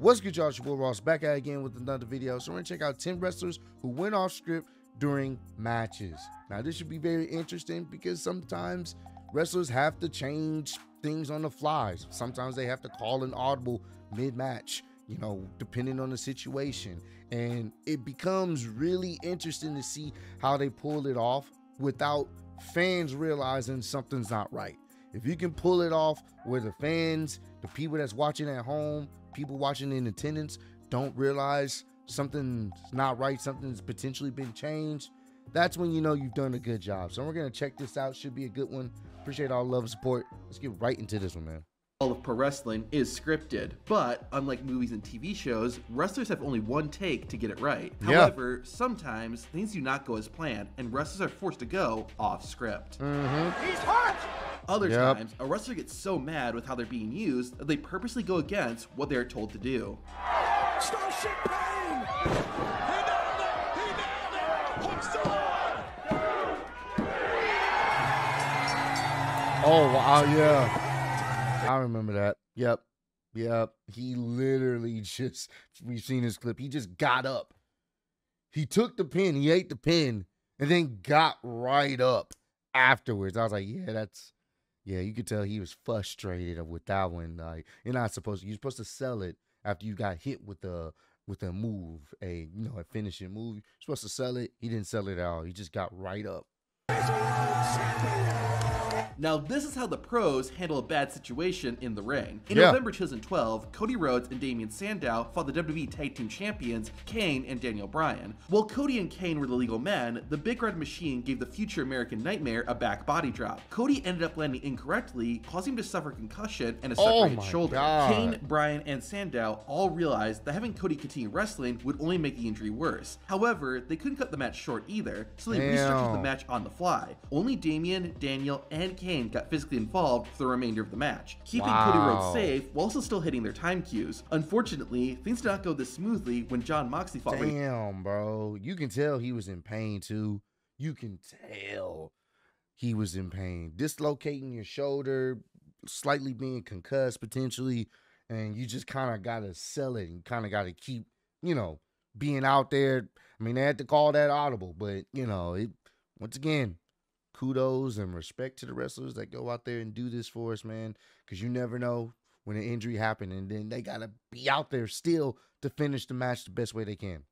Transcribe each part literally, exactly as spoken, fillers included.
What's good, y'all? It's your boy Ross back at again with another video. So we're gonna check out ten wrestlers who went off script during matches. Now this should be very interesting because sometimes wrestlers have to change things on the fly. Sometimes they have to call an audible mid-match, you know, depending on the situation. And it becomes really interesting to see how they pull it off without fans realizing something's not right. If you can pull it off where the fans, the people that's watching at home, people watching in attendance don't realize something's not right, something's potentially been changed, that's when you know you've done a good job. So we're gonna check this out, should be a good one. Appreciate all love and support. Let's get right into this one, man. All of pro wrestling is scripted, but unlike movies and T V shows, wrestlers have only one take to get it right. Yeah. However, sometimes things do not go as planned, and wrestlers are forced to go off script. Mm-hmm. He's hurt! Other yep. times, a wrestler gets so mad with how they're being used that they purposely go against what they are told to do. Starship Pain! He nailed it! He nailed it! Hooks the one! Oh, wow, yeah. I remember that. Yep. Yep. He literally just, we've seen his clip. He just got up. He took the pin. He ate the pin and then got right up afterwards. I was like, yeah, that's, yeah, you could tell he was frustrated with that one. Like, you're not supposed to, you're supposed to sell it after you got hit with a, with a move, a, you know, a finishing move. You're supposed to sell it. He didn't sell it at all. He just got right up. Now, this is how the pros handle a bad situation in the ring. In yeah. November two thousand twelve, Cody Rhodes and Damian Sandow fought the W W E Tag Team Champions, Kane and Daniel Bryan. While Cody and Kane were the legal men, the Big Red Machine gave the future American Nightmare a back body drop. Cody ended up landing incorrectly, causing him to suffer concussion and a separated oh shoulder. God. Kane, Bryan, and Sandow all realized that having Cody continue wrestling would only make the injury worse. However, they couldn't cut the match short either, so they Damn. restructured the match on the fly. Only Damian, Daniel, and Kane Kane got physically involved for the remainder of the match, keeping wow. Cody Rhodes safe while also still hitting their time cues. Unfortunately, things did not go this smoothly when John Moxley fought. Damn, bro. You can tell he was in pain, too. You can tell he was in pain. Dislocating your shoulder, slightly being concussed potentially, and you just kind of got to sell it and kind of got to keep, you know, being out there. I mean, they had to call that audible, but, you know, it once again, kudos and respect to the wrestlers that go out there and do this for us, man, because you never know when an injury happened, and then they got to be out there still to finish the match the best way they can.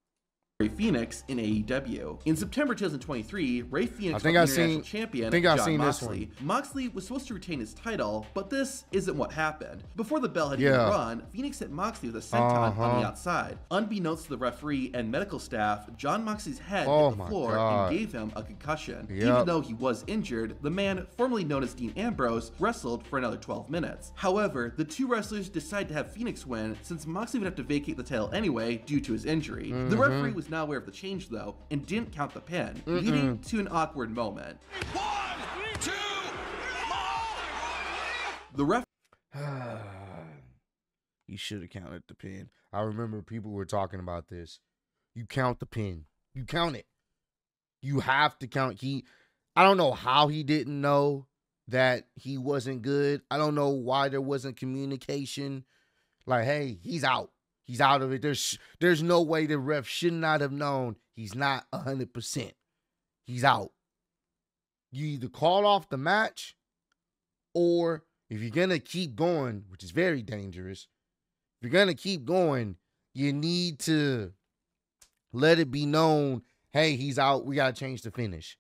Rey Fénix in A E W. In September two thousand twenty-three, Rey Fénix was international seen, champion I think John I've seen Moxley. This one. Moxley was supposed to retain his title, but this isn't what happened. Before the bell had yeah. been run, Fénix hit Moxley with a senton uh-huh. on the outside. Unbeknownst to the referee and medical staff, John Moxley's head oh hit the floor God. and gave him a concussion. Yep. Even though he was injured, the man, formerly known as Dean Ambrose, wrestled for another twelve minutes. However, the two wrestlers decided to have Fénix win since Moxley would have to vacate the title anyway due to his injury. Mm-hmm. The referee was not aware of the change though and didn't count the pin, Mm-mm. leading to an awkward moment. One, two, the ref you should have counted the pin. I remember people were talking about this. You count the pin. You count it. You have to count. He I don't know how he didn't know that he wasn't good. I don't know why there wasn't communication. Like, hey, he's out. He's out of it. There's there's no way the ref should not have known he's not one hundred percent. He's out. You either call off the match, or if you're going to keep going, which is very dangerous, if you're going to keep going, you need to let it be known, hey, he's out. We got to change the finish.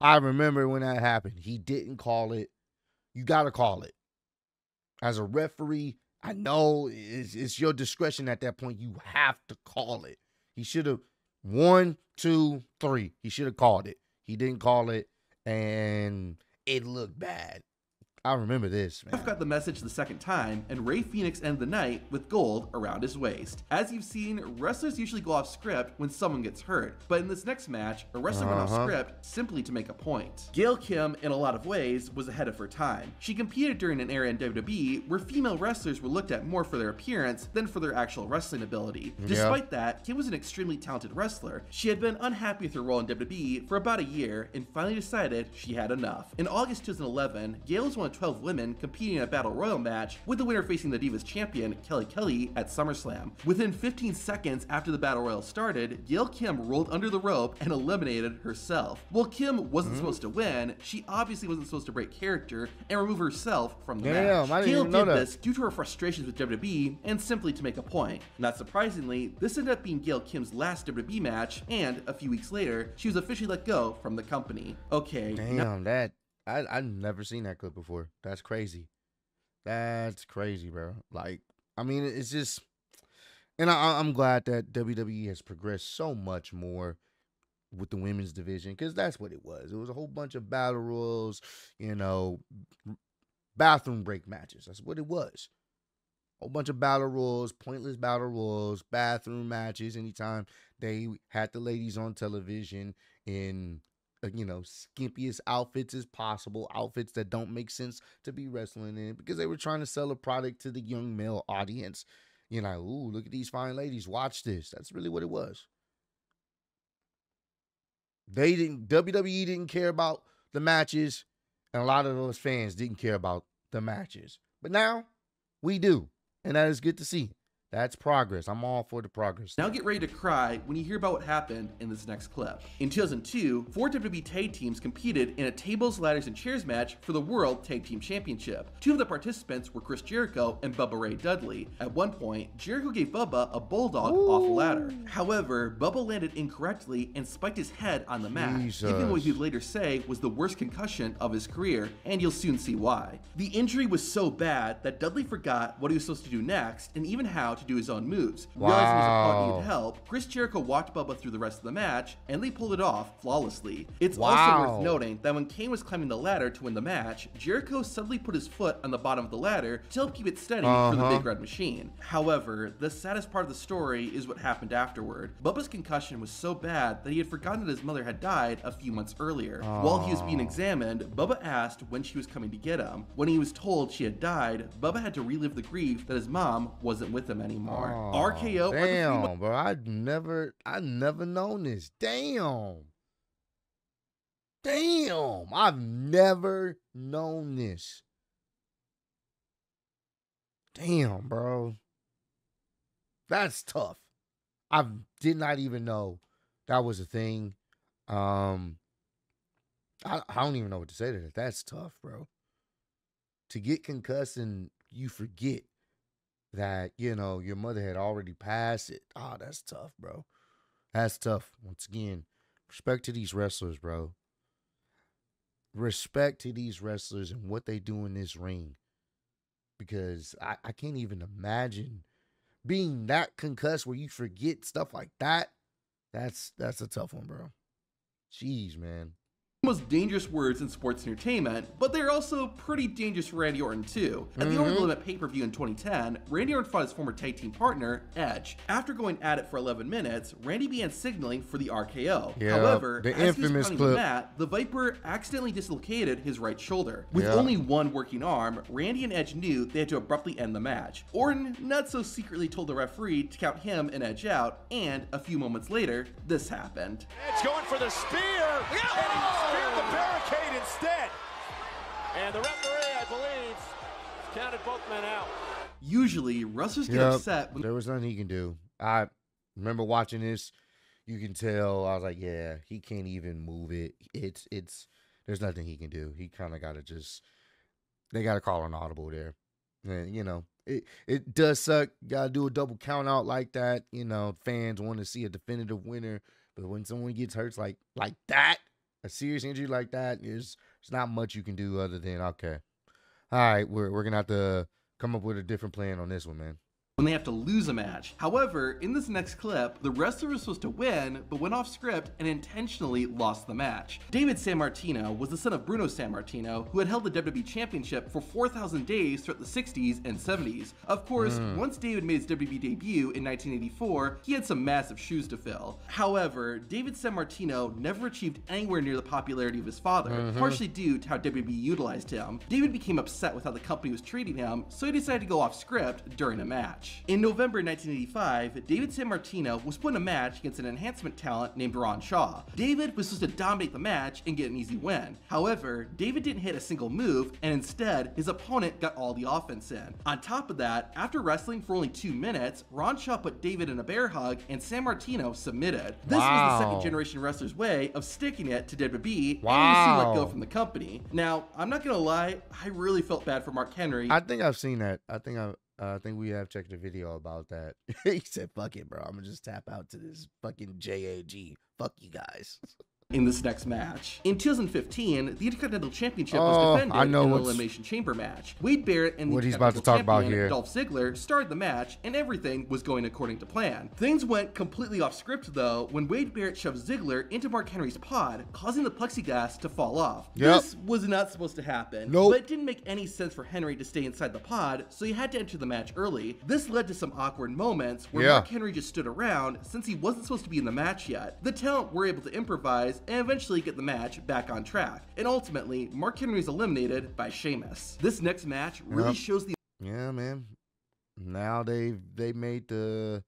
I remember when that happened. He didn't call it. You got to call it. As a referee, I know it's, it's your discretion at that point. You have to call it. He should have one, two, three. He should have called it. He didn't call it, and it looked bad. I remember this, man. Ref got the message the second time, and Rey Fénix ended the night with gold around his waist. As you've seen, wrestlers usually go off script when someone gets hurt, but in this next match, a wrestler uh-huh. went off script simply to make a point. Gail Kim, in a lot of ways, was ahead of her time. She competed during an era in W W E where female wrestlers were looked at more for their appearance than for their actual wrestling ability. Yeah. Despite that, Kim was an extremely talented wrestler. She had been unhappy with her role in W W E for about a year and finally decided she had enough. In August two thousand eleven, Gail was one of twelve women competing in a Battle Royal match, with the winner facing the Divas champion, Kelly Kelly, at SummerSlam. Within fifteen seconds after the Battle Royal started, Gail Kim rolled under the rope and eliminated herself. While Kim wasn't mm-hmm. supposed to win, she obviously wasn't supposed to break character and remove herself from the Damn, match. Gail did this due to her frustrations with W W E and simply to make a point. Not surprisingly, this ended up being Gail Kim's last W W E match, and a few weeks later, she was officially let go from the company. Okay. Damn, that. I, I've never seen that clip before. That's crazy. That's crazy, bro. Like, I mean, it's just... And I, I'm glad that W W E has progressed so much more with the women's division, because that's what it was. It was a whole bunch of battle royals, you know, bathroom break matches. That's what it was. A whole bunch of battle royals, pointless battle royals, bathroom matches. Anytime they had the ladies on television in... you know, skimpiest outfits as possible, outfits that don't make sense to be wrestling in, because they were trying to sell a product to the young male audience. You know, ooh, look at these fine ladies, watch this. That's really what it was. They didn't, W W E didn't care about the matches, and a lot of those fans didn't care about the matches. But now, we do, and that is good to see. That's progress. I'm all for the progress. Now get ready to cry when you hear about what happened in this next clip. In two thousand two, four W W E tag teams competed in a tables, ladders, and chairs match for the World Tag Team Championship. Two of the participants were Chris Jericho and Bubba Ray Dudley. At one point, Jericho gave Bubba a bulldog Ooh. off a ladder. However, Bubba landed incorrectly and spiked his head on the mat, giving what he'd later say was the worst concussion of his career, and you'll soon see why. The injury was so bad that Dudley forgot what he was supposed to do next, and even how to do his own moves. Wow. Realizing his opponent needed help, Chris Jericho walked Bubba through the rest of the match, and they pulled it off flawlessly. It's wow. also worth noting that when Kane was climbing the ladder to win the match, Jericho suddenly put his foot on the bottom of the ladder to help keep it steady uh-huh. for the Big Red Machine. However, the saddest part of the story is what happened afterward. Bubba's concussion was so bad that he had forgotten that his mother had died a few months earlier. Oh. While he was being examined, Bubba asked when she was coming to get him. When he was told she had died, Bubba had to relive the grief that his mom wasn't with him anymore. Oh, R K O. Damn, bro. I've never, I never known this. Damn. Damn. I've never known this. Damn, bro. That's tough. I did not even know that was a thing. Um, I, I don't even know what to say to that. That's tough, bro. To get concussed and you forget that, you know, your mother had already passed it. Oh, that's tough, bro. That's tough. Once again, respect to these wrestlers, bro. Respect to these wrestlers and what they do in this ring. Because I, I can't even imagine being that concussed where you forget stuff like that. That's, that's a tough one, bro. Jeez, man. Most dangerous words in sports entertainment, but they're also pretty dangerous for Randy Orton too. At the mm-hmm. Over the Limit pay-per-view in twenty ten, Randy Orton fought his former tag team partner, Edge. After going at it for eleven minutes, Randy began signaling for the R K O. Yep. However, the as infamous he was clip. The, mat, the Viper accidentally dislocated his right shoulder. With yep. only one working arm, Randy and Edge knew they had to abruptly end the match. Orton not so secretly told the referee to count him and Edge out, and a few moments later, this happened. Edge going for the spear! Yeah. The barricade instead, and the referee, I believe, counted both men out. Usually wrestlers get yep. upset when there was nothing he can do. I remember watching this, you can tell I was like, yeah, he can't even move it. It's it's there's nothing he can do. He kind of gotta just they gotta call an audible there. And you know, it it does suck. Gotta do a double count out like that. You know, fans want to see a definitive winner, but when someone gets hurt like like that, a serious injury like that, is it's not much you can do other than, okay, all right, we're, we're going to have to come up with a different plan on this one, man. When they have to lose a match. However, in this next clip, the wrestler was supposed to win, but went off script and intentionally lost the match. David Sammartino was the son of Bruno Sammartino, who had held the W W E Championship for four thousand days throughout the sixties and seventies. Of course, mm. once David made his W W E debut in nineteen eighty-four, he had some massive shoes to fill. However, David Sammartino never achieved anywhere near the popularity of his father, mm-hmm. partially due to how W W E utilized him. David became upset with how the company was treating him, so he decided to go off script during a match. match. In November nineteen eighty-five, David Sammartino was put in a match against an enhancement talent named Ron Shaw. David was supposed to dominate the match and get an easy win. However, David didn't hit a single move, and instead, his opponent got all the offense in. On top of that, after wrestling for only two minutes, Ron Shaw put David in a bear hug, and Sammartino submitted. This wow. was the second generation wrestler's way of sticking it to W W E wow. and soon let go from the company. Now, I'm not gonna lie, I really felt bad for Mark Henry. I think I've seen that. I think I've Uh, I think we have checked a video about that. He said, fuck it, bro. I'm going to just tap out to this fucking J A G. Fuck you guys. In this next match. In two thousand fifteen, the Intercontinental Championship oh, was defended I know in an Elimination Chamber match. Wade Barrett and the Intercontinental Champion Dolph Ziggler started the match, and everything was going according to plan. Things went completely off script, though, when Wade Barrett shoved Ziggler into Mark Henry's pod, causing the plexiglass to fall off. Yep. This was not supposed to happen, nope. but it didn't make any sense for Henry to stay inside the pod, so he had to enter the match early. This led to some awkward moments where yeah. Mark Henry just stood around since he wasn't supposed to be in the match yet. The talent were able to improvise and eventually get the match back on track. And ultimately, Mark Henry is eliminated by Sheamus. This next match really yep. shows the... Yeah, man. Now they've they made the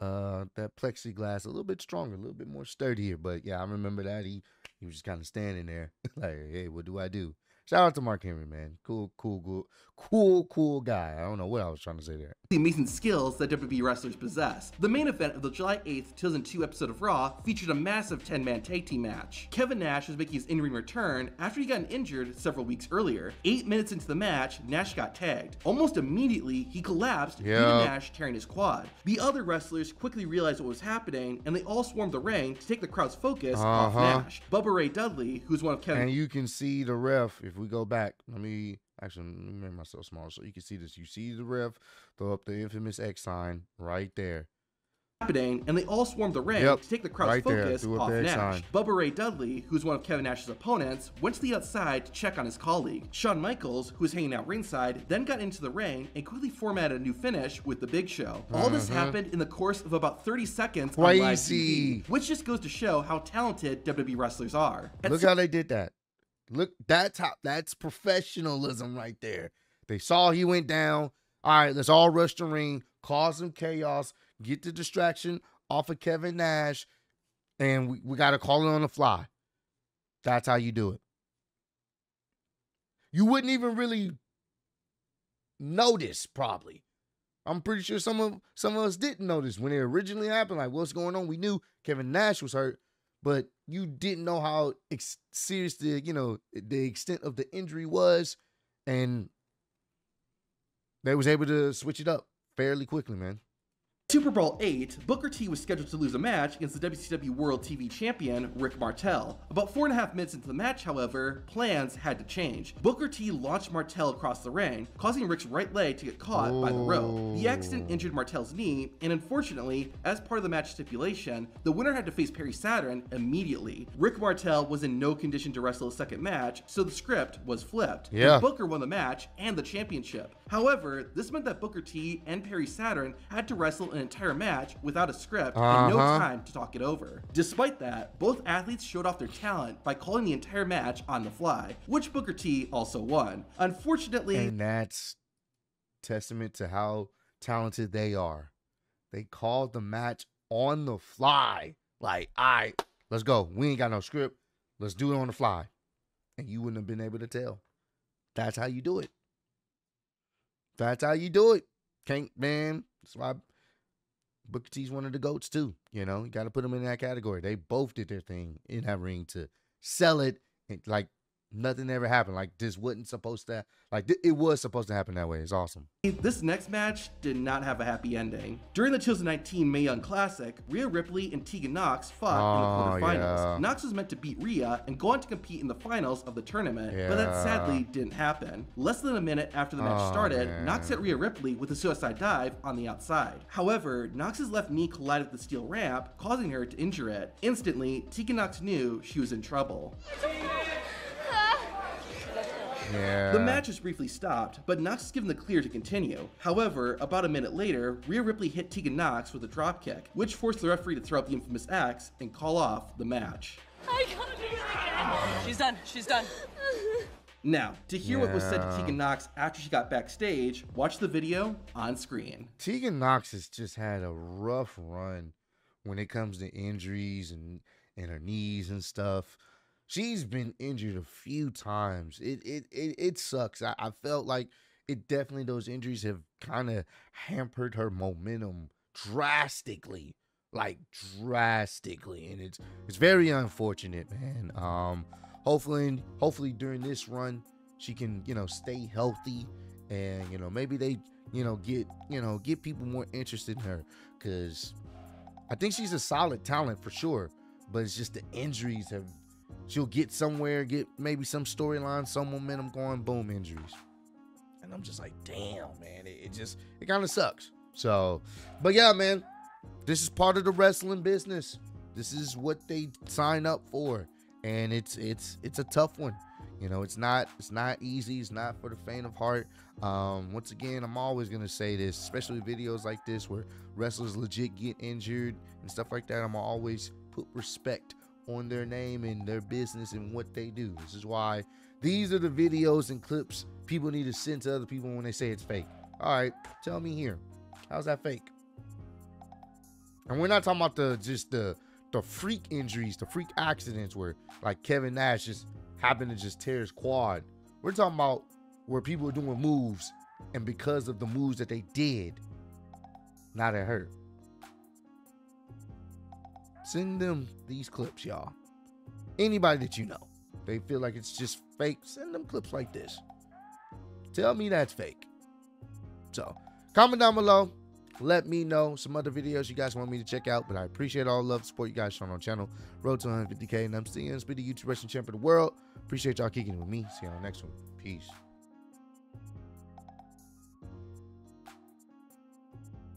uh, that plexiglass a little bit stronger, a little bit more sturdier. But yeah, I remember that. He, he was just kind of standing there like, hey, what do I do? Shout out to Mark Henry, man. Cool, cool, cool, cool, cool guy. I don't know what I was trying to say there. The amazing skills that W W E wrestlers possess. The main event of the July eighth, two thousand two episode of Raw featured a massive ten man tag team match. Kevin Nash was making his in-ring return after he got injured several weeks earlier. Eight minutes into the match, Nash got tagged. Almost immediately, he collapsed due to Nash tearing his quad. The other wrestlers quickly realized what was happening, and they all swarmed the ring to take the crowd's focus uh-huh. off Nash. Bubba Ray Dudley, who's one of Kevin... And you can see the ref... If we go back, let me actually let me make myself smaller so you can see this. You see the ref throw up the infamous X sign right there. Happening, and they all swarmed the ring yep. to take the crowd's right focus off Nash. Sign. Bubba Ray Dudley, who's one of Kevin Nash's opponents, went to the outside to check on his colleague. Shawn Michaels, who was hanging out ringside, then got into the ring and quickly formatted a new finish with the Big Show. All mm-hmm. this happened in the course of about thirty seconds Crazy. On live T V, which just goes to show how talented W W E wrestlers are. At Look so how they did that. Look, that's how, that's professionalism right there. They saw he went down. All right, let's all rush the ring, cause some chaos, get the distraction off of Kevin Nash, and we, we got to call it on the fly. That's how you do it. You wouldn't even really notice, probably. I'm pretty sure some of, some of us didn't notice when it originally happened. Like, what's going on? We knew Kevin Nash was hurt, but you didn't know how ex serious the, you know, the extent of the injury was, and they was able to switch it up fairly quickly, man. SuperBrawl eight, Booker T was scheduled to lose a match against the W C W World T V Champion, Rick Martel. About four and a half minutes into the match, however, plans had to change. Booker T launched Martel across the ring, causing Rick's right leg to get caught oh. by the rope. The accident injured Martel's knee, and unfortunately, as part of the match stipulation, the winner had to face Perry Saturn immediately. Rick Martel was in no condition to wrestle a second match, so the script was flipped. Yeah. Booker won the match and the championship. However, this meant that Booker T and Perry Saturn had to wrestle in entire match without a script uh-huh. and no time to talk it over. Despite that, both athletes showed off their talent by calling the entire match on the fly, which Booker T also won. Unfortunately, and that's testament to how talented they are. They called the match on the fly. Like, all right, let's go. We ain't got no script. Let's do it on the fly. And you wouldn't have been able to tell. That's how you do it. That's how you do it. Can't, man. That's why I, Booker T's one of the GOATs too, you know? You got to put them in that category. They both did their thing in that ring to sell it, and like nothing ever happened. Like this wasn't supposed to, like it was supposed to happen that way. It's awesome. This next match did not have a happy ending. During the two thousand nineteen Mae Young Classic, Rhea Ripley and Tegan Knox fought oh, in the quarterfinals. Yeah. Knox was meant to beat Rhea and go on to compete in the finals of the tournament, yeah. but that sadly didn't happen. Less than a minute after the match oh, started, man. Knox hit Rhea Ripley with a suicide dive on the outside. However, Knox's left knee collided with the steel ramp, causing her to injure it. Instantly, Tegan Knox knew she was in trouble. Yeah. The match was briefly stopped, but Knox was given the clear to continue. However, about a minute later, Rhea Ripley hit Tegan Knox with a dropkick, which forced the referee to throw up the infamous axe and call off the match. I can't do it again. She's done. She's done. Now, to hear yeah. what was said to Tegan Knox after she got backstage, watch the video on screen. Tegan Knox has just had a rough run when it comes to injuries and, and her knees and stuff. She's been injured a few times. It it it, it sucks. I, I felt like it definitely, those injuries have kind of hampered her momentum drastically. Like, drastically. And it's it's very unfortunate, man. Um... Hopefully, hopefully during this run, she can, you know, stay healthy, and, you know, maybe they, you know, get, you know, get people more interested in her, because I think she's a solid talent for sure, but it's just the injuries have, she'll get somewhere, get maybe some storyline, some momentum going, boom, injuries. And I'm just like, damn, man, it, it just, it kind of sucks. So, but yeah, man, this is part of the wrestling business. This is what they sign up for. And it's it's it's a tough one, you know. It's not it's not easy. It's not for the faint of heart. Um, once again, I'm always gonna say this, especially videos like this where wrestlers legit get injured and stuff like that. I'm always put respect on their name and their business and what they do. This is why these are the videos and clips people need to send to other people when they say it's fake. All right, tell me here, how's that fake? And we're not talking about the just the. the freak injuries, the freak accidents where like Kevin Nash just happened to just tear his quad. We're talking about where people are doing moves, and because of the moves that they did, now they're hurt. Send them these clips, y'all. Anybody that you know, they feel like it's just fake, send them clips like this. Tell me that's fake. So, comment down below. Let me know some other videos you guys want me to check out, but I appreciate all the love and support you guys shown on the channel. Road to one hundred fifty K, and I'm still the YouTube wrestling champ of the world. Appreciate y'all kicking it with me. See y'all next one. Peace.